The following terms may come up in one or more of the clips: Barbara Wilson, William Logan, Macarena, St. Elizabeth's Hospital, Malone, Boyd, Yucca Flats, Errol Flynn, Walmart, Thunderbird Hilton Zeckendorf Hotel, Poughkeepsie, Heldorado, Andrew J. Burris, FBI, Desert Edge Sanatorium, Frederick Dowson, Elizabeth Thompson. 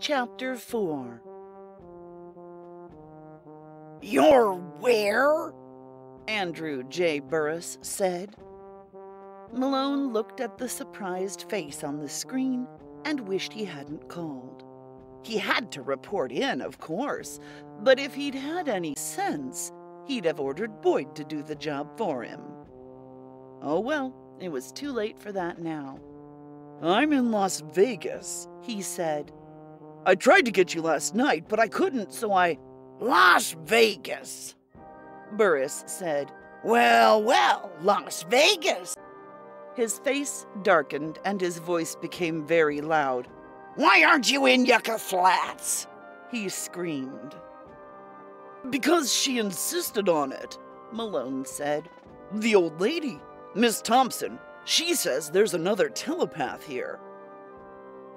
Chapter 4. "You're where?" Andrew J. Burris said. Malone looked at the surprised face on the screen and wished he hadn't called. He had to report in, of course, but if he'd had any sense, he'd have ordered Boyd to do the job for him. Oh well, it was too late for that now. "I'm in Las Vegas," he said. "I tried to get you last night, but I couldn't, so I—" "Las Vegas," Burris said. "Well, well, Las Vegas." His face darkened and his voice became very loud. "Why aren't you in Yucca Flats?" he screamed. "Because she insisted on it," Malone said. "The old lady, Miss Thompson, she says there's another telepath here."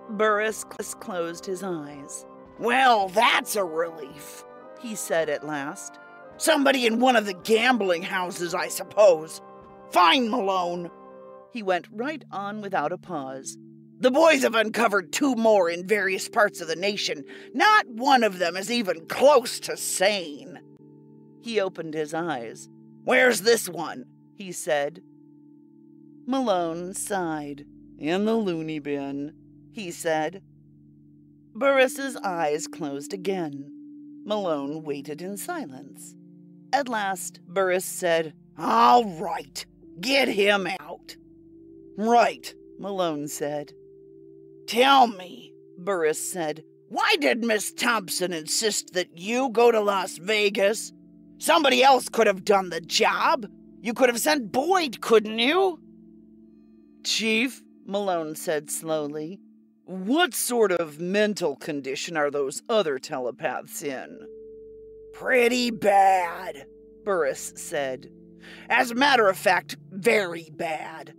Burris closed his eyes. "Well, that's a relief," he said at last. "Somebody in one of the gambling houses, I suppose. Fine, Malone." He went right on without a pause. "The boys have uncovered two more in various parts of the nation. Not one of them is even close to sane." He opened his eyes. "Where's this one?" he said. Malone sighed. "In the loony bin," he said. Burris's eyes closed again. Malone waited in silence. At last, Burris said, "All right, get him out." "Right," Malone said. "Tell me," Burris said, "why did Miss Thompson insist that you go to Las Vegas? Somebody else could have done the job. You could have sent Boyd, couldn't you?" "Chief," Malone said slowly, "what sort of mental condition are those other telepaths in?" "Pretty bad," Burris said. "As a matter of fact, very bad.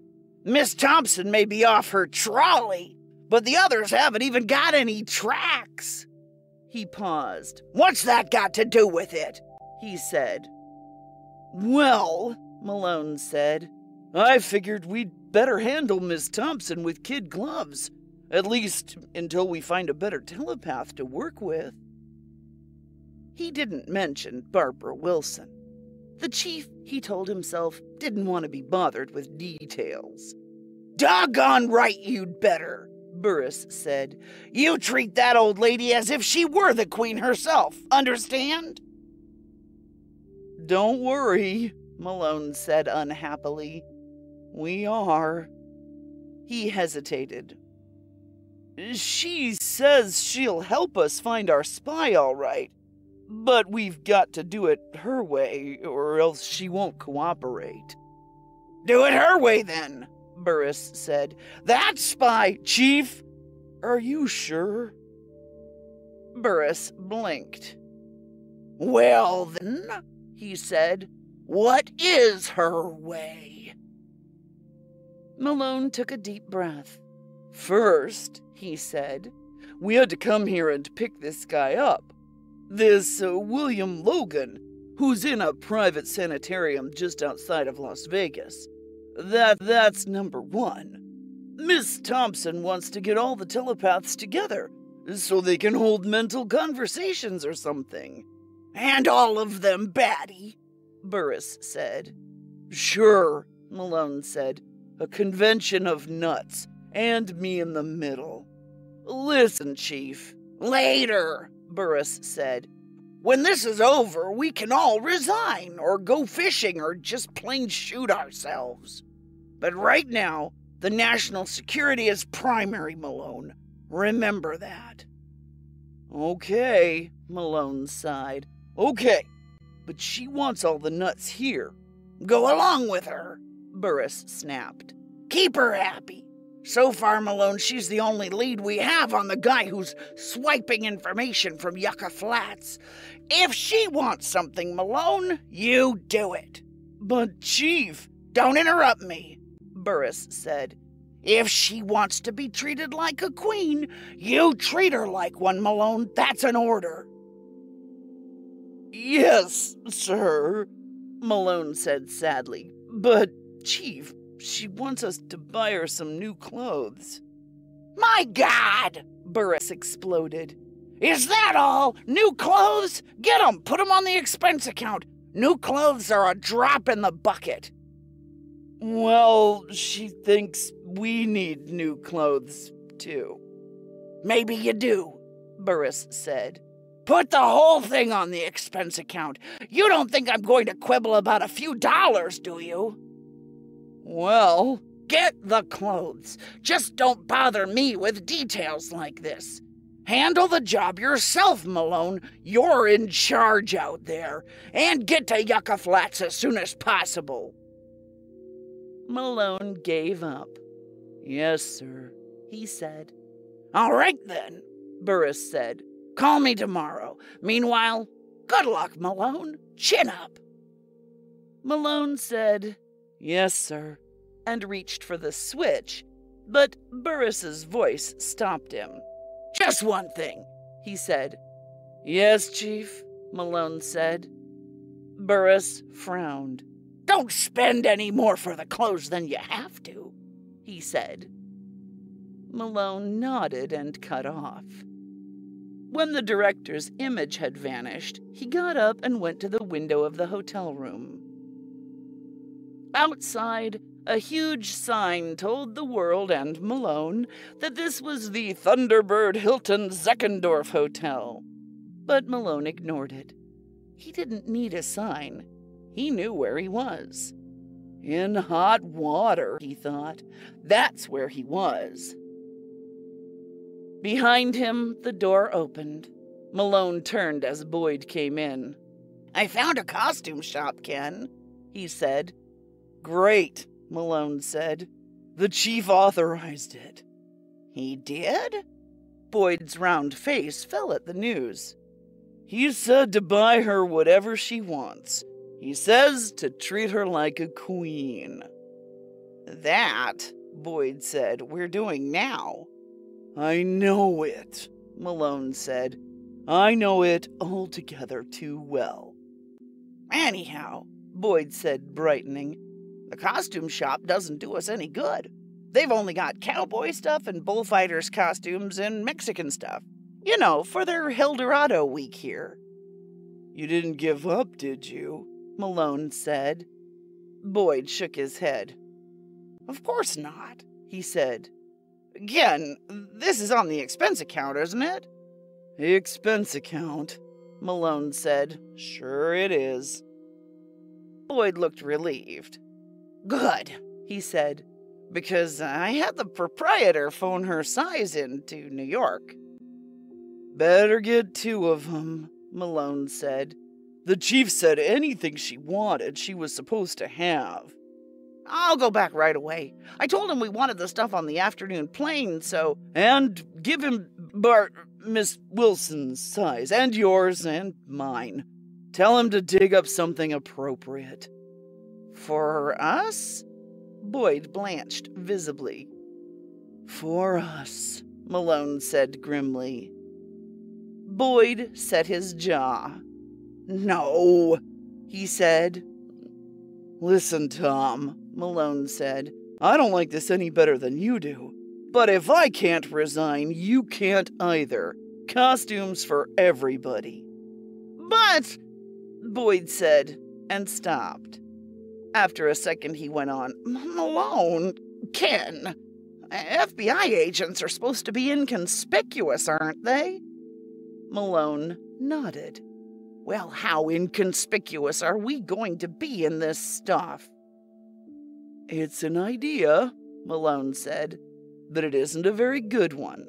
Miss Thompson may be off her trolley, but the others haven't even got any tracks." He paused. "What's that got to do with it?" he said. "Well," Malone said, "I figured we'd better handle Miss Thompson with kid gloves. At least until we find a better telepath to work with." He didn't mention Barbara Wilson. The chief, he told himself, didn't want to be bothered with details. "Doggone right you'd better," Burris said. "You treat that old lady as if she were the queen herself, understand?" "Don't worry," Malone said unhappily. "We are." He hesitated. "She says she'll help us find our spy, all right, but we've got to do it her way, or else she won't cooperate." "Do it her way, then," Burris said. "That spy—" "Chief, are you sure?" Burris blinked. "Well, then," he said, "what is her way?" Malone took a deep breath. "First," he said, "we had to come here and pick this guy up. This William Logan, who's in a private sanitarium just outside of Las Vegas. That's number one. Miss Thompson wants to get all the telepaths together so they can hold mental conversations or something." "And all of them batty," Burris said. "Sure," Malone said. "A convention of nuts. And me in the middle. Listen, Chief." "Later," Burris said. "When this is over, we can all resign, or go fishing, or just plain shoot ourselves. But right now, the national security is primary, Malone. Remember that." "Okay," Malone sighed. "Okay, but she wants all the nuts here." "Go along with her," Burris snapped. "Keep her happy. So far, Malone, she's the only lead we have on the guy who's swiping information from Yucca Flats. If she wants something, Malone, you do it." "But, Chief—" "Don't interrupt me," Burris said. "If she wants to be treated like a queen, you treat her like one, Malone. That's an order." "Yes, sir," Malone said sadly. "But, Chief, she wants us to buy her some new clothes." My God! Burris exploded. Is that all? New clothes? Get 'em! Put 'em on the expense account! New clothes are a drop in the bucket! Well, she thinks we need new clothes, too. Maybe you do, Burris said. Put the whole thing on the expense account. You don't think I'm going to quibble about a few dollars, do you? Well, get the clothes. Just don't bother me with details like this. Handle the job yourself, Malone. You're in charge out there. And get to Yucca Flats as soon as possible. Malone gave up. Yes, sir, he said. All right, then, Burris said. Call me tomorrow. Meanwhile, good luck, Malone. Chin up. Malone said, yes, sir, and reached for the switch, but Burris's voice stopped him. Just one thing, he said. Yes, Chief, Malone said. Burris frowned. Don't spend any more for the clothes than you have to, he said. Malone nodded and cut off. When the director's image had vanished, he got up and went to the window of the hotel room. Outside, a huge sign told the world and Malone that this was the Thunderbird Hilton Zeckendorf Hotel. But Malone ignored it. He didn't need a sign. He knew where he was. In hot water, he thought. That's where he was. Behind him, the door opened. Malone turned as Boyd came in. I found a costume shop, Ken, he said. Great, Malone said. The chief authorized it. He did? Boyd's round face fell at the news. He said to buy her whatever she wants. He says to treat her like a queen. That, Boyd said, we're doing now. I know it, Malone said. I know it altogether too well. Anyhow, Boyd said, brightening, the costume shop doesn't do us any good. They've only got cowboy stuff and bullfighters' costumes and Mexican stuff. You know, for their Heldorado week here. You didn't give up, did you? Malone said. Boyd shook his head. Of course not, he said. Again, this is on the expense account, isn't it? The expense account, Malone said. Sure it is. Boyd looked relieved. Good, he said, because I had the proprietor phone her size into New York. Better get two of them, Malone said. The chief said anything she wanted she was supposed to have. I'll go back right away. I told him we wanted the stuff on the afternoon plane, so... And give him Miss Wilson's size, and yours, and mine. Tell him to dig up something appropriate. For us? Boyd blanched visibly. For us, Malone said grimly. Boyd set his jaw. No, he said. Listen, Tom, Malone said, I don't like this any better than you do. But if I can't resign, you can't either. Costumes for everybody. But, Boyd said, and stopped. After a second, he went on, Malone, Ken, FBI agents are supposed to be inconspicuous, aren't they? Malone nodded. Well, how inconspicuous are we going to be in this stuff? It's an idea, Malone said, but it isn't a very good one.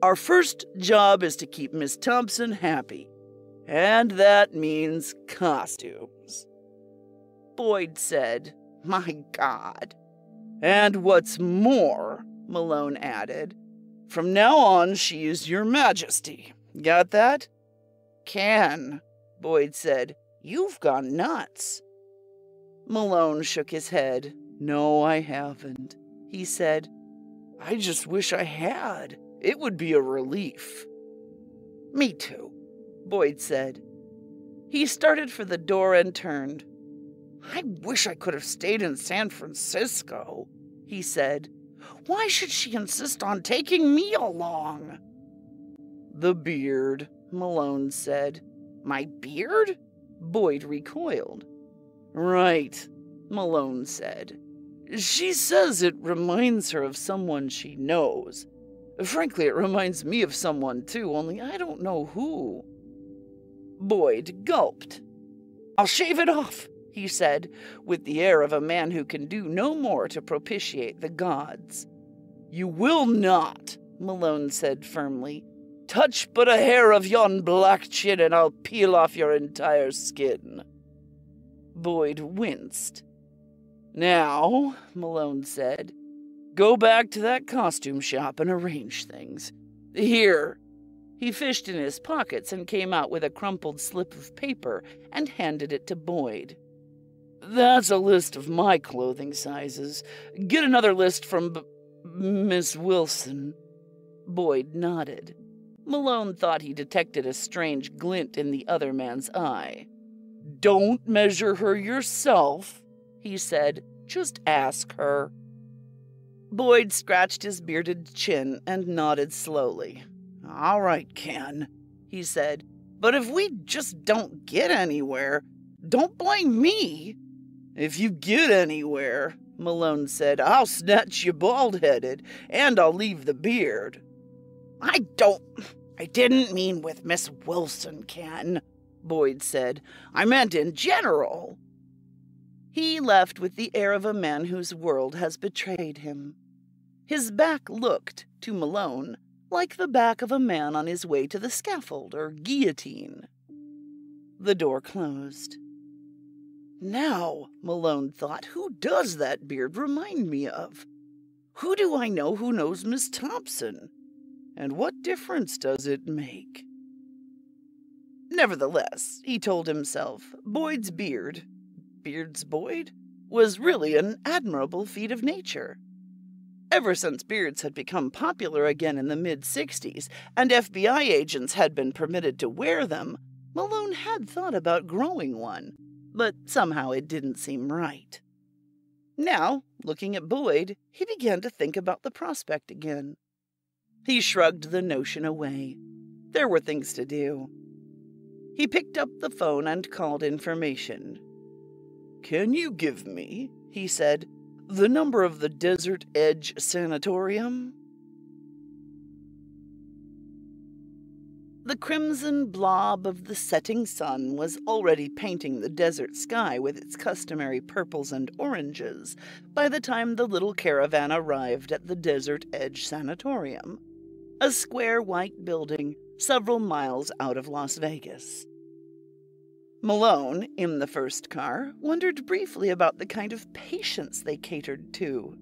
Our first job is to keep Miss Thompson happy, and that means costumes. Boyd said, my God. And what's more, Malone added, from now on she is your majesty. Got that? Can. Boyd said, you've gone nuts. Malone shook his head. No, I haven't, he said. I just wish I had. It would be a relief. Me too, Boyd said. He started for the door and turned. I wish I could have stayed in San Francisco, he said, Why should she insist on taking me along? The beard, Malone said. My beard? Boyd recoiled. Right, Malone said. She says it reminds her of someone she knows. Frankly, it reminds me of someone too, only I don't know who. Boyd gulped. I'll shave it off, he said, with the air of a man who can do no more to propitiate the gods. You will not, Malone said firmly. Touch but a hair of yon black chin and I'll peel off your entire skin. Boyd winced. Now, Malone said, go back to that costume shop and arrange things. Here. He fished in his pockets and came out with a crumpled slip of paper and handed it to Boyd. That's a list of my clothing sizes. Get another list from Miss Wilson. Boyd nodded. Malone thought he detected a strange glint in the other man's eye. Don't measure her yourself, he said. Just ask her. Boyd scratched his bearded chin and nodded slowly. All right, Ken, he said, but if we just don't get anywhere, don't blame me. If you get anywhere, Malone said, I'll snatch you bald-headed and I'll leave the beard. I didn't mean with Miss Wilson, Ken, Boyd said. I meant in general. He left with the air of a man whose world has betrayed him. His back looked, to Malone, like the back of a man on his way to the scaffold or guillotine. The door closed. Now, Malone thought, who does that beard remind me of? Who do I know who knows Miss Thompson? And what difference does it make? Nevertheless, he told himself, Boyd's beard, Beard's Boyd, was really an admirable feat of nature. Ever since beards had become popular again in the mid-60s and FBI agents had been permitted to wear them, Malone had thought about growing one, but somehow it didn't seem right. Now, looking at Boyd, he began to think about the prospect again. He shrugged the notion away. There were things to do. He picked up the phone and called information. Can you give me, he said, the number of the Desert Edge Sanatorium? The crimson blob of the setting sun was already painting the desert sky with its customary purples and oranges by the time the little caravan arrived at the Desert Edge Sanatorium, a square white building several miles out of Las Vegas. Malone, in the first car, wondered briefly about the kind of patients they catered to.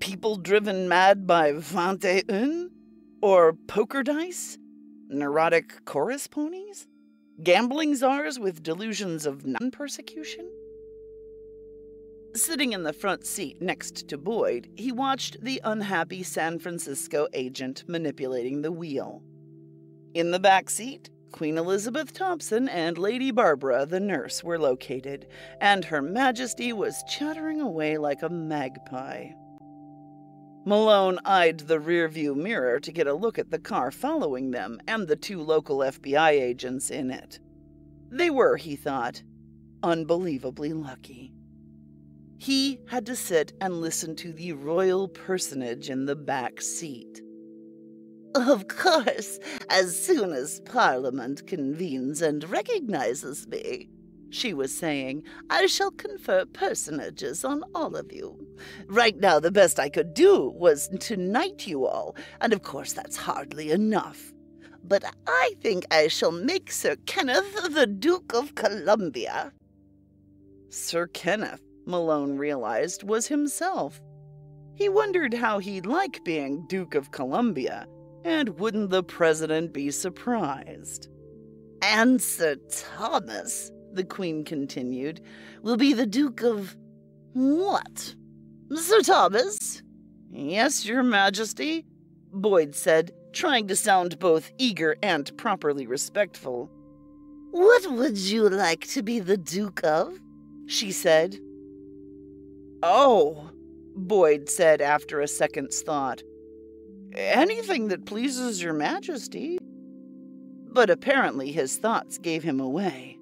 People driven mad by 21? Or poker dice? Neurotic chorus ponies? Gambling czars with delusions of non-persecution? Sitting in the front seat next to Boyd, he watched the unhappy San Francisco agent manipulating the wheel. In the back seat, Queen Elizabeth Thompson and Lady Barbara, the nurse, were located, and Her Majesty was chattering away like a magpie. Malone eyed the rearview mirror to get a look at the car following them and the two local FBI agents in it. They were, he thought, unbelievably lucky. He had to sit and listen to the royal personage in the back seat. Of course, as soon as Parliament convenes and recognizes me, she was saying, I shall confer personages on all of you. Right now, the best I could do was to knight you all, and of course that's hardly enough. But I think I shall make Sir Kenneth the Duke of Columbia. Sir Kenneth, Malone realized, was himself. He wondered how he'd like being Duke of Columbia. And wouldn't the president be surprised? And Sir Thomas, the Queen continued, will be the Duke of what? Sir Thomas? Yes, Your Majesty, Boyd said, trying to sound both eager and properly respectful. What would you like to be the Duke of? She said. Oh, Boyd said after a second's thought. "Anything that pleases your majesty." But apparently his thoughts gave him away.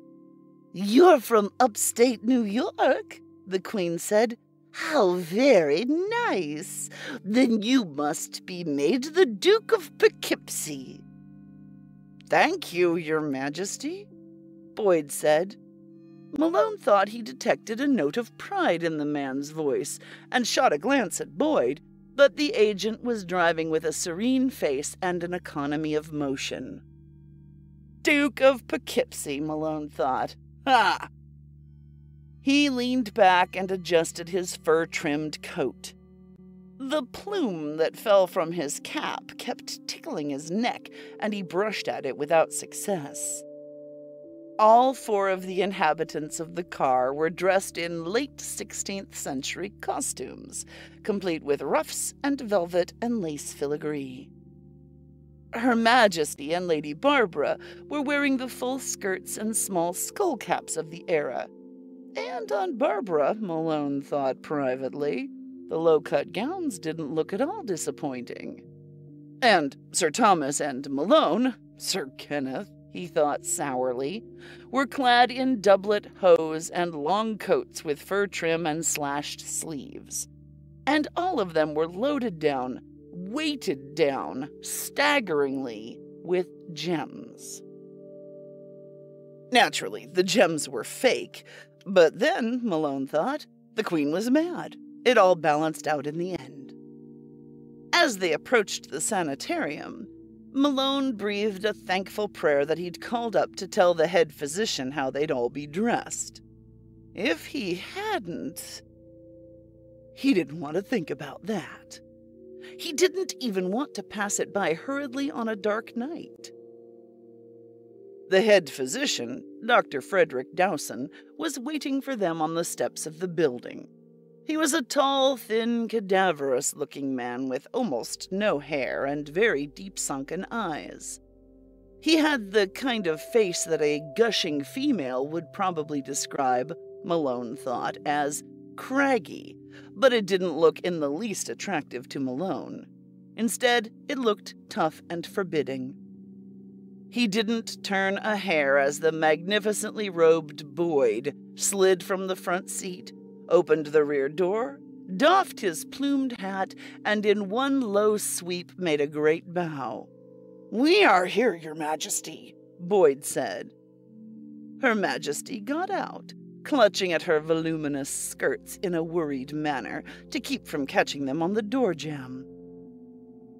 "You're from upstate New York," the queen said. "How very nice. Then you must be made the Duke of Poughkeepsie." "Thank you, your majesty," Boyd said. Malone thought he detected a note of pride in the man's voice and shot a glance at Boyd, but the agent was driving with a serene face and an economy of motion. Duke of Poughkeepsie, Malone thought. Ha! He leaned back and adjusted his fur-trimmed coat. The plume that fell from his cap kept tickling his neck, and he brushed at it without success. All four of the inhabitants of the car were dressed in late 16th century costumes, complete with ruffs and velvet and lace filigree. Her Majesty and Lady Barbara were wearing the full skirts and small skull caps of the era. And on Barbara, Malone thought privately, the low-cut gowns didn't look at all disappointing. And Sir Thomas and Malone, Sir Kenneth, he thought sourly, were clad in doublet, hose, and long coats with fur trim and slashed sleeves. And all of them were loaded down, weighted down, staggeringly, with gems. Naturally, the gems were fake, but then, Malone thought, the Queen was mad. It all balanced out in the end. As they approached the sanitarium, Malone breathed a thankful prayer that he'd called up to tell the head physician how they'd all be dressed. If he hadn't, he didn't want to think about that. He didn't even want to pass it by hurriedly on a dark night. The head physician, Dr. Frederick Dowson, was waiting for them on the steps of the building. He was a tall, thin, cadaverous-looking man with almost no hair and very deep-sunken eyes. He had the kind of face that a gushing female would probably describe, Malone thought, as craggy, but it didn't look in the least attractive to Malone. Instead, it looked tough and forbidding. He didn't turn a hair as the magnificently robed Boyd slid from the front seat, opened the rear door, doffed his plumed hat, and in one low sweep made a great bow. "We are here, Your Majesty," Boyd said. Her Majesty got out, clutching at her voluminous skirts in a worried manner to keep from catching them on the door jamb.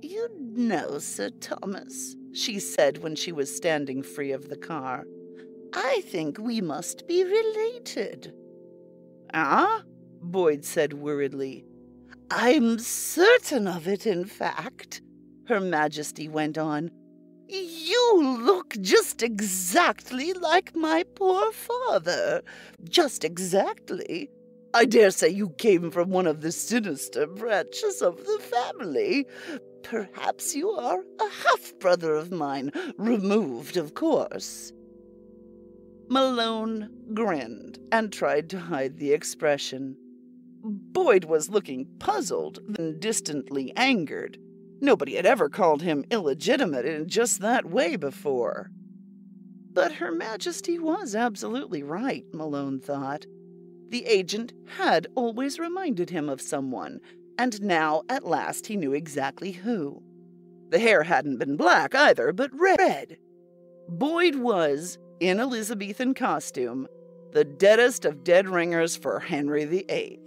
"You know, Sir Thomas," she said when she was standing free of the car, "I think we must be related." "Ah?" Boyd said worriedly. "I'm certain of it, in fact," Her Majesty went on. "You look just exactly like my poor father. Just exactly. I dare say you came from one of the sinister branches of the family. Perhaps you are a half-brother of mine, removed, of course." Malone grinned and tried to hide the expression. Boyd was looking puzzled, then distantly angered. Nobody had ever called him illegitimate in just that way before. But Her Majesty was absolutely right, Malone thought. The agent had always reminded him of someone, and now at last he knew exactly who. The hair hadn't been black either, but red. Boyd was, in Elizabethan costume, the deadest of dead ringers for Henry VIII.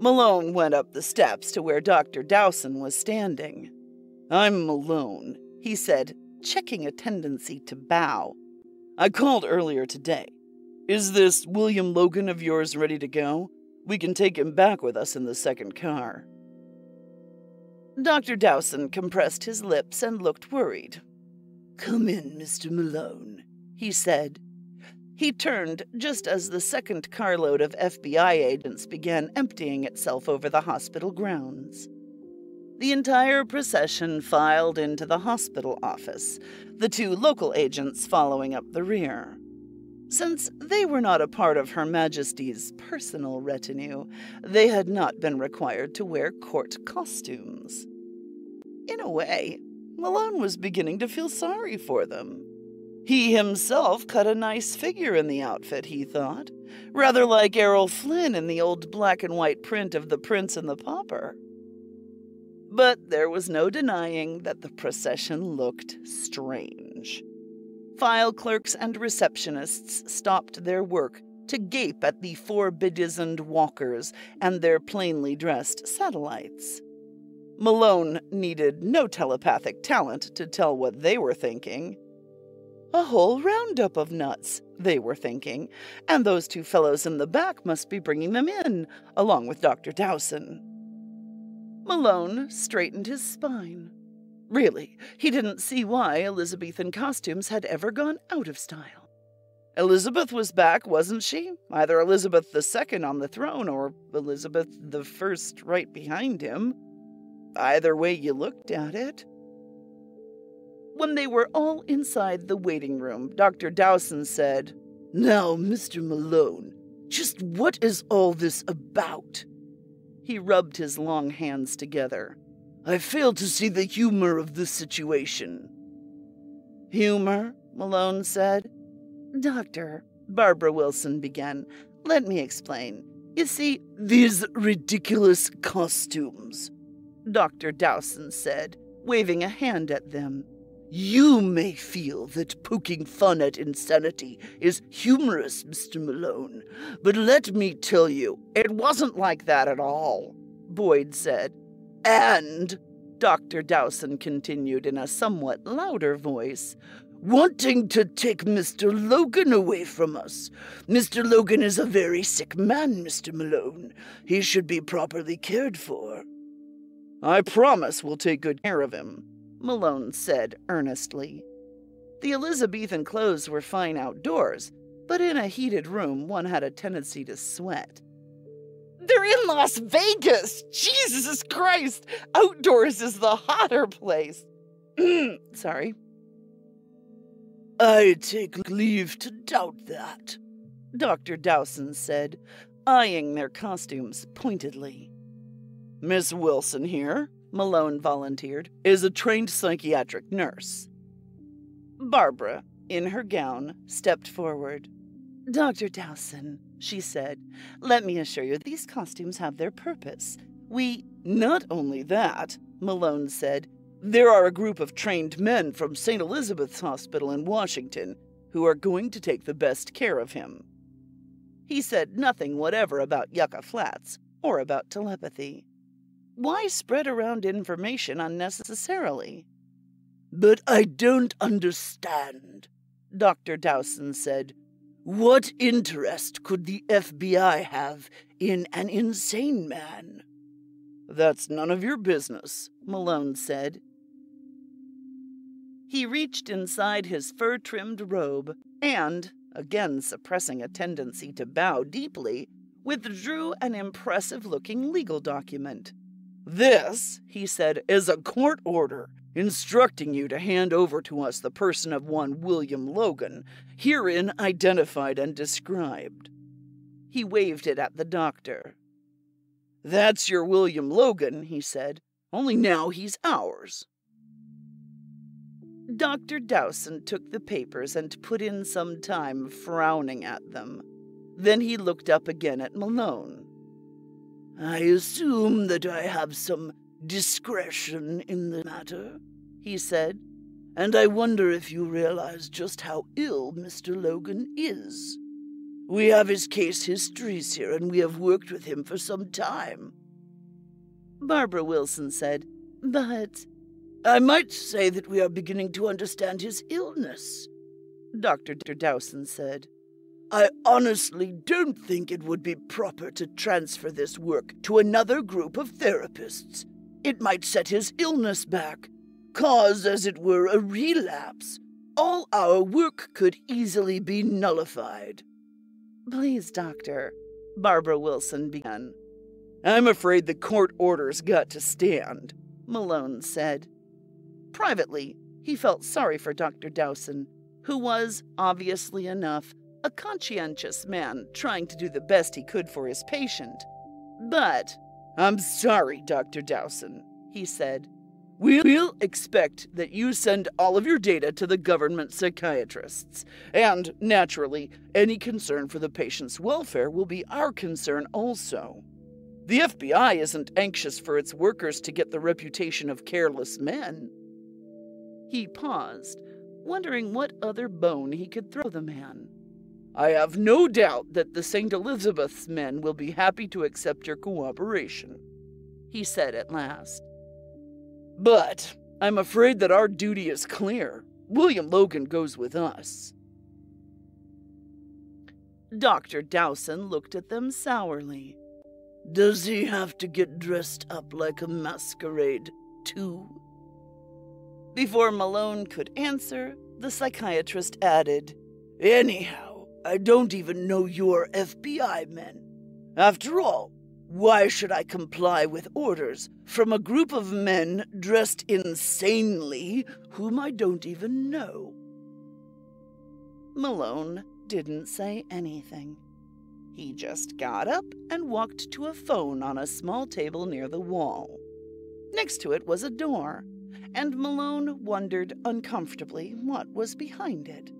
Malone went up the steps to where Dr. Dowson was standing. "I'm Malone," he said, checking a tendency to bow. "I called earlier today. Is this William Logan of yours ready to go? We can take him back with us in the second car." Dr. Dowson compressed his lips and looked worried. "Come in, Mr. Malone," he said. He turned just as the second carload of FBI agents began emptying itself over the hospital grounds. The entire procession filed into the hospital office, the two local agents following up the rear. Since they were not a part of Her Majesty's personal retinue, they had not been required to wear court costumes. In a way, Malone was beginning to feel sorry for them. He himself cut a nice figure in the outfit, he thought, rather like Errol Flynn in the old black and white print of The Prince and the Pauper. But there was no denying that the procession looked strange. File clerks and receptionists stopped their work to gape at the four-bedizened walkers and their plainly dressed satellites. Malone needed no telepathic talent to tell what they were thinking. A whole roundup of nuts, they were thinking, and those two fellows in the back must be bringing them in, along with Dr. Dowson. Malone straightened his spine. Really, he didn't see why Elizabethan costumes had ever gone out of style. Elizabeth was back, wasn't she? Either Elizabeth II on the throne or Elizabeth I right behind him. Either way you looked at it. When they were all inside the waiting room, Dr. Dowson said, "Now, Mr. Malone, just what is all this about?" He rubbed his long hands together. "I fail to see the humor of this situation." "Humor?" Malone said. "Doctor," Barbara Wilson began, "let me explain. You see, these ridiculous costumes," Dr. Dowson said, waving a hand at them. "You may feel that poking fun at insanity is humorous, Mr. Malone, but let me tell you, it wasn't like that at all," Boyd said. "And," Dr. Dowson continued in a somewhat louder voice, "wanting to take Mr. Logan away from us. Mr. Logan is a very sick man, Mr. Malone. He should be properly cared for." "I promise we'll take good care of him," Malone said earnestly. The Elizabethan clothes were fine outdoors, but in a heated room one had a tendency to sweat. "They're in Las Vegas! Jesus Christ! Outdoors is the hotter place!" "Sorry." "I take leave to doubt that," Dr. Dowson said, eyeing their costumes pointedly. "Miss Wilson here," Malone volunteered, "is a trained psychiatric nurse." Barbara, in her gown, stepped forward. "Dr. Dowson," she said, "let me assure you these costumes have their purpose. We—" "Not only that," Malone said, "there are a group of trained men from St. Elizabeth's Hospital in Washington who are going to take the best care of him." He said nothing whatever about Yucca Flats or about telepathy. Why spread around information unnecessarily? "But I don't understand," Dr. Dowson said. "What interest could the FBI have in an insane man?" "That's none of your business," Malone said. He reached inside his fur-trimmed robe and, again suppressing a tendency to bow deeply, withdrew an impressive-looking legal document. "This," he said, "is a court order instructing you to hand over to us the person of one William Logan, herein identified and described." He waved it at the doctor. "That's your William Logan," he said, "only now he's ours." Dr. Dowson took the papers and put in some time frowning at them. Then he looked up again at Malone. "I assume that I have some discretion in the matter," he said, "and I wonder if you realize just how ill Mr. Logan is. We have his case histories here, and we have worked with him for some time." Barbara Wilson said, "But—" "I might say that we are beginning to understand his illness," Dr. Dowson said. "I honestly don't think it would be proper to transfer this work to another group of therapists. It might set his illness back, cause, as it were, a relapse. All our work could easily be nullified." "Please, doctor," Barbara Wilson began. "I'm afraid the court order's got to stand," Malone said. Privately, he felt sorry for Dr. Dowson, who was, obviously enough, a conscientious man trying to do the best he could for his patient. But, I'm sorry, Dr. Dowson, he said. We'll expect that you send all of your data to the government psychiatrists, and, naturally, any concern for the patient's welfare will be our concern also. The FBI isn't anxious for its workers to get the reputation of careless men. He paused, wondering what other bone he could throw the man. I have no doubt that the St. Elizabeth's men will be happy to accept your cooperation, he said at last. But I'm afraid that our duty is clear. William Logan goes with us. Dr. Dowson looked at them sourly. Does he have to get dressed up like a masquerade, too? Before Malone could answer, the psychiatrist added, Anyhow, I don't even know you're FBI men. After all, why should I comply with orders from a group of men dressed insanely whom I don't even know? Malone didn't say anything. He just got up and walked to a phone on a small table near the wall. Next to it was a door, and Malone wondered uncomfortably what was behind it.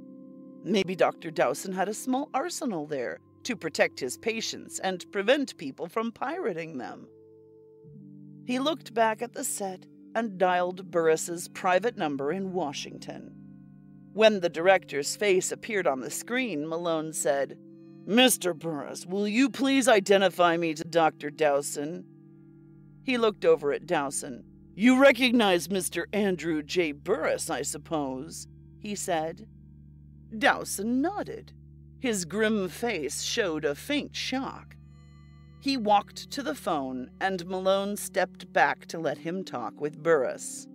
Maybe Dr. Dowson had a small arsenal there to protect his patients and prevent people from pirating them. He looked back at the set and dialed Burris's private number in Washington. When the director's face appeared on the screen, Malone said, Mr. Burris, will you please identify me to Dr. Dowson? He looked over at Dowson. You recognize Mr. Andrew J. Burris, I suppose, he said. Dowson nodded. His grim face showed a faint shock. He walked to the phone, and Malone stepped back to let him talk with Burris.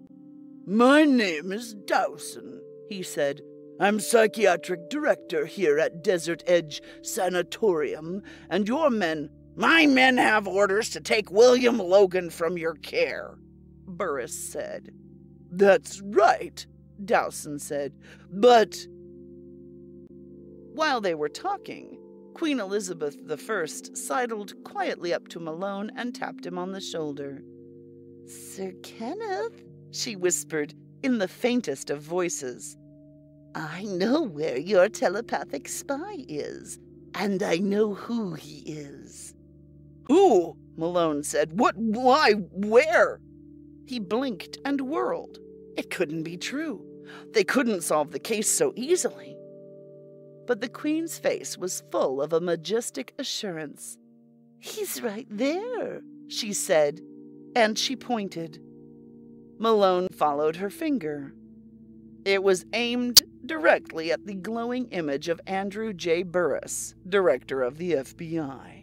My name is Dowson, he said. I'm psychiatric director here at Desert Edge Sanatorium, and your men... My men have orders to take William Logan from your care, Burris said. That's right, Dowson said, but... While they were talking, Queen Elizabeth I sidled quietly up to Malone and tapped him on the shoulder. Sir Kenneth, she whispered in the faintest of voices. I know where your telepathic spy is, and I know who he is. Who? Malone said. What? Why? Where? He blinked and whirled. It couldn't be true. They couldn't solve the case so easily. But the Queen's face was full of a majestic assurance. He's right there, she said, and she pointed. Malone followed her finger. It was aimed directly at the glowing image of Andrew J. Burris, director of the FBI.